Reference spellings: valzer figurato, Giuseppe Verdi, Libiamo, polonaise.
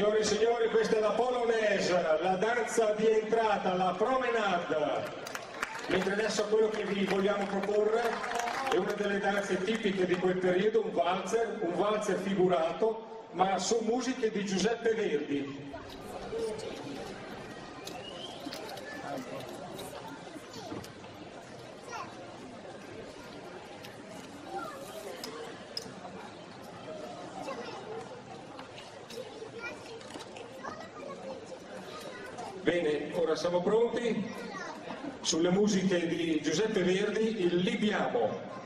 Signore e signori, questa è la polonaise, la danza di entrata, la promenade. Mentre adesso quello che vi vogliamo proporre è una delle danze tipiche di quel periodo, un valzer figurato, ma su musiche di Giuseppe Verdi. Bene, ora siamo pronti. Sulle musiche di Giuseppe Verdi, il Libiamo.